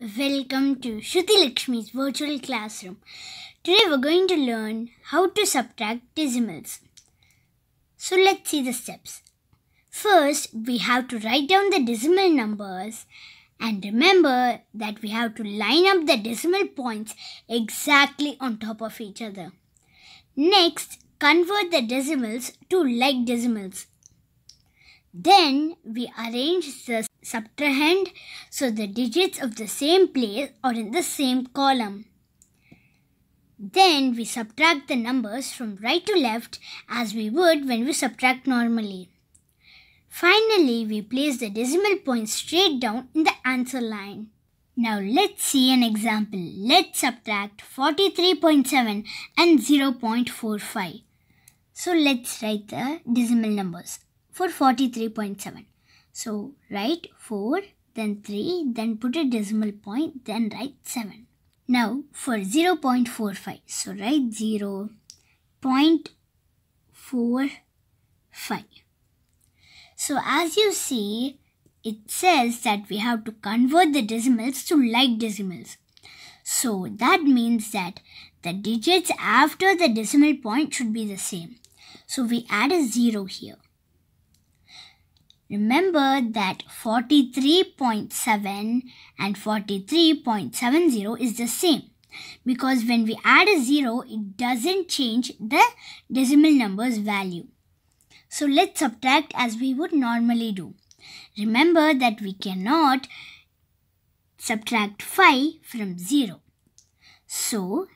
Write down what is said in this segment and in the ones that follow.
Welcome to Shruti Lakshmi's virtual classroom. Today we're going to learn how to subtract decimals. So let's see the steps. First, we have to write down the decimal numbers and remember that we have to line up the decimal points exactly on top of each other. Next, convert the decimals to like decimals. Then we arrange the subtrahend so the digits of the same place are in the same column. Then we subtract the numbers from right to left as we would when we subtract normally. Finally, we place the decimal point straight down in the answer line. Now let's see an example. Let's subtract 43.7 and 0.45. So let's write the decimal numbers for 43.7. So write 4, then 3, then put a decimal point, then write 7. Now for 0.45, so write 0.45. So as you see, it says that we have to convert the decimals to like decimals. So that means that the digits after the decimal point should be the same. So we add a 0 here. Remember that 43.7 and 43.70 is the same because when we add a 0, it doesn't change the decimal number's value. So let's subtract as we would normally do. Remember that we cannot subtract 5 from 0. So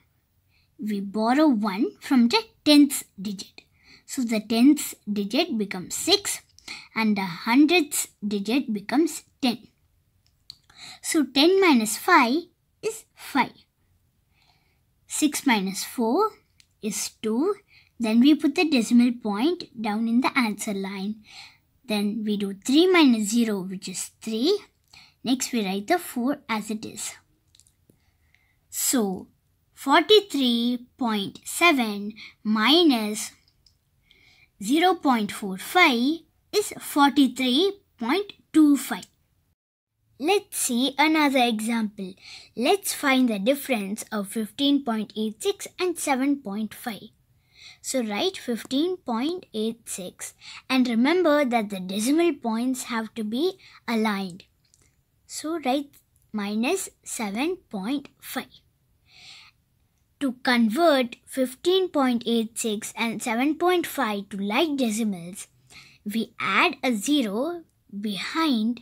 we borrow 1 from the tenths digit. So the tenths digit becomes 6. And the hundredths digit becomes 10. So 10 minus 5 is 5. 6 minus 4 is 2. Then we put the decimal point down in the answer line. Then we do 3 minus 0, which is 3. Next we write the 4 as it is. So 43.7 minus 0.45 is 43.25. Let's see another example. Let's find the difference of 15.86 and 7.5. So write 15.86 and remember that the decimal points have to be aligned. So write minus 7.5. To convert 15.86 and 7.5 to like decimals, we add a 0 behind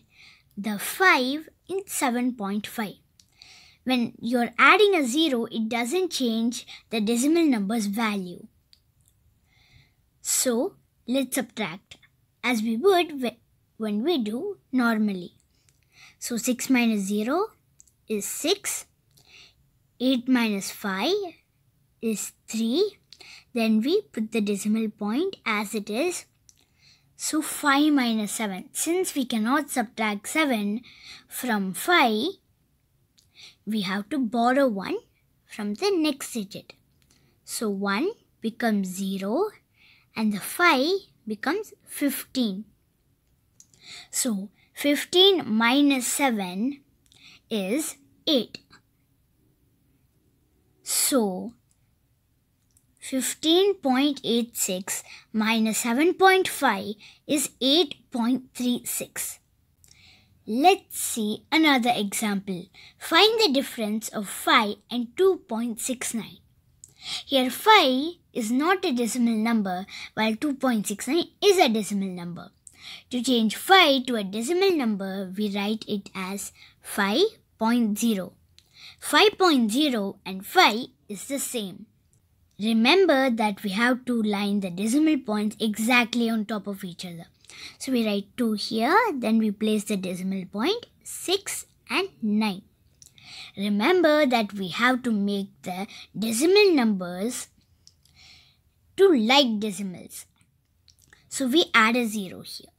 the 5 in 7.5. When you're adding a 0, it doesn't change the decimal number's value. So let's subtract as we would when we do normally. So 6 minus 0 is 6. 8 minus 5 is 3. Then we put the decimal point as it is. So 5 minus 7, since we cannot subtract 7 from 5, we have to borrow 1 from the next digit. So 1 becomes 0 and the 5 becomes 15. So 15 minus 7 is 8. So 15.86 minus 7.5 is 8.36. Let's see another example. Find the difference of 5 and 2.69. Here 5 is not a decimal number while 2.69 is a decimal number. To change 5 to a decimal number, we write it as 5.0. 5.0 and 5 is the same. Remember that we have to line the decimal points exactly on top of each other. So we write 2 here, then we place the decimal point 6 and 9. Remember that we have to make the decimal numbers to like decimals. So we add a 0 here.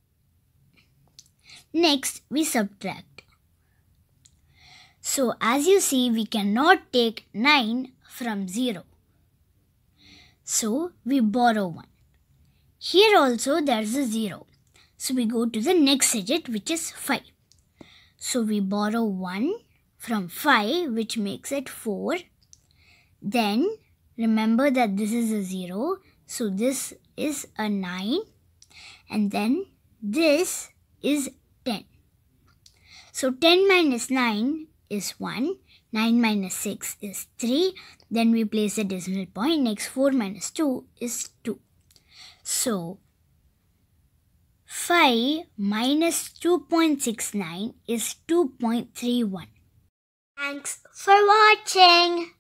Next, we subtract. So as you see, we cannot take 9 from 0. So we borrow 1. Here also there's a 0. So we go to the next digit, which is 5. So we borrow 1 from 5, which makes it 4. Then remember that this is a 0, so this is a 9, and then this is 10. So 10 minus 9 is 1, 9 minus 6 is 3, then we place the decimal point. Next, 4 minus 2 is 2. So 5 minus 2.69 is 2.31. Thanks for watching.